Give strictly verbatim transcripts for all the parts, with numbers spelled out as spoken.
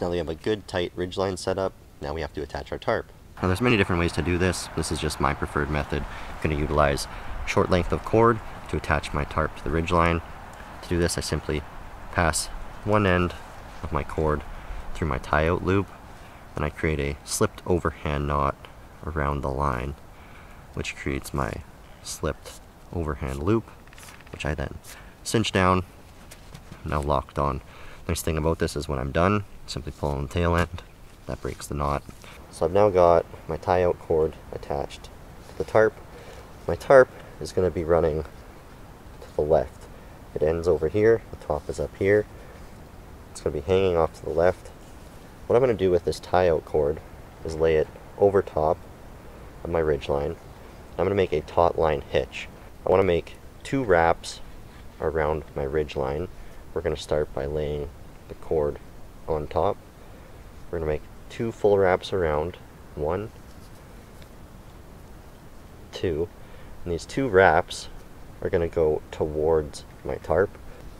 Now that we have a good tight ridgeline set up, now we have to attach our tarp. Now there's many different ways to do this. This is just my preferred method. I'm going to utilize short length of cord to attach my tarp to the ridgeline. To do this, I simply pass one end of my cord through my tie-out loop, and I create a slipped overhand knot around the line, which creates my slipped overhand loop, which I then cinch down, now locked on. The nice thing about this is when I'm done, simply pull on the tail end, that breaks the knot. So I've now got my tie-out cord attached to the tarp. My tarp is going to be running to the left. It ends over here, the top is up here. It's going to be hanging off to the left. What I'm going to do with this tie-out cord is lay it over top of my ridge line. I'm going to make a taut line hitch. I want to make two wraps around my ridge line. We're going to start by laying the cord on top. We're going to make two full wraps around. One, two. And these two wraps are going to go towards my tarp.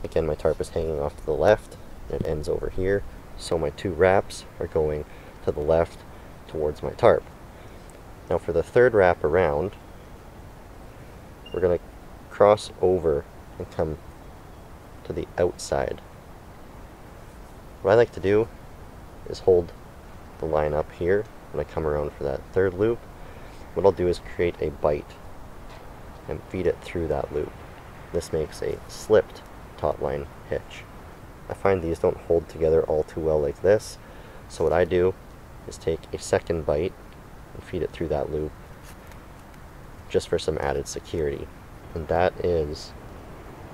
Again, my tarp is hanging off to the left. It ends over here. So my two wraps are going to the left towards my tarp. Now for the third wrap around, we're going to cross over and come to the outside. What I like to do is hold the line up here when I come around for that third loop. What I'll do is create a bite and feed it through that loop. This makes a slipped taut line hitch. I find these don't hold together all too well like this, so what I do is take a second bite and feed it through that loop just for some added security. And that is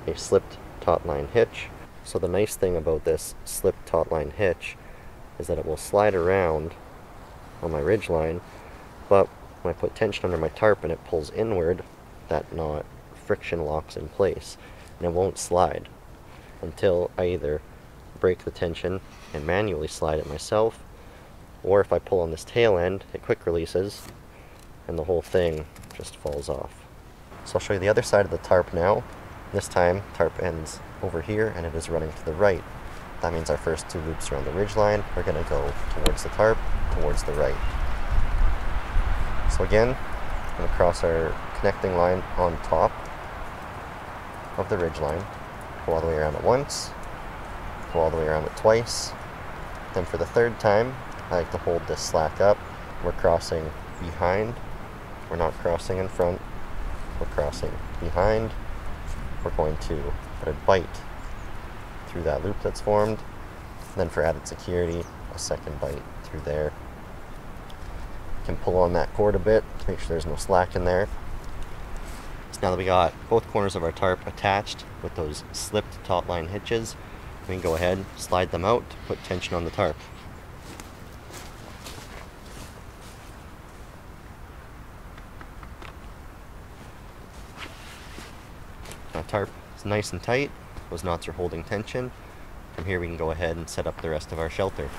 a slipped taut line hitch. So the nice thing about this slipped taut line hitch is that it will slide around on my ridge line, but when I put tension under my tarp and it pulls inward, that knot friction locks in place and it won't slide until I either break the tension and manually slide it myself, or if I pull on this tail end, it quick releases and the whole thing just falls off. So I'll show you the other side of the tarp now. This time, tarp ends over here and it is running to the right. That means our first two loops around the ridge line are going to go towards the tarp, towards the right. So again, I'm going to cross our connecting line on top of the ridge line. Go all the way around it once, go all the way around it twice, then for the third time I like to hold this slack up. We're crossing behind, we're not crossing in front, we're crossing behind. We're going to put a bite through that loop that's formed, and then for added security, a second bite through there. You can pull on that cord a bit to make sure there's no slack in there. Now that we got both corners of our tarp attached with those slipped taut line hitches, we can go ahead, slide them out to put tension on the tarp. Now tarp is nice and tight, those knots are holding tension. From here we can go ahead and set up the rest of our shelter.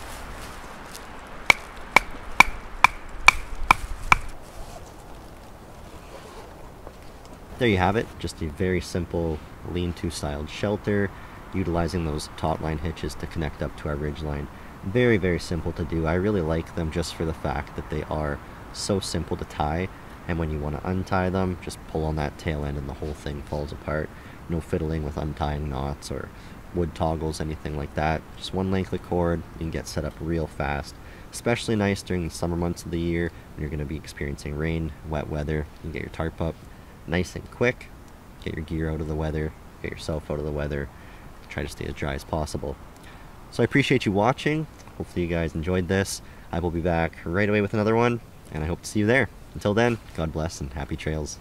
There you have it, just a very simple lean-to styled shelter, utilizing those taut line hitches to connect up to our ridge line. Very, very simple to do. I really like them just for the fact that they are so simple to tie, and when you want to untie them, just pull on that tail end and the whole thing falls apart. No fiddling with untying knots or wood toggles, anything like that. Just one length of cord, you can get set up real fast. Especially nice during the summer months of the year when you're going to be experiencing rain, wet weather. You can get your tarp up nice and quick, get your gear out of the weather, get yourself out of the weather, try to stay as dry as possible. So I appreciate you watching, hopefully you guys enjoyed this. I will be back right away with another one, and I hope to see you there. Until then, God bless and happy trails.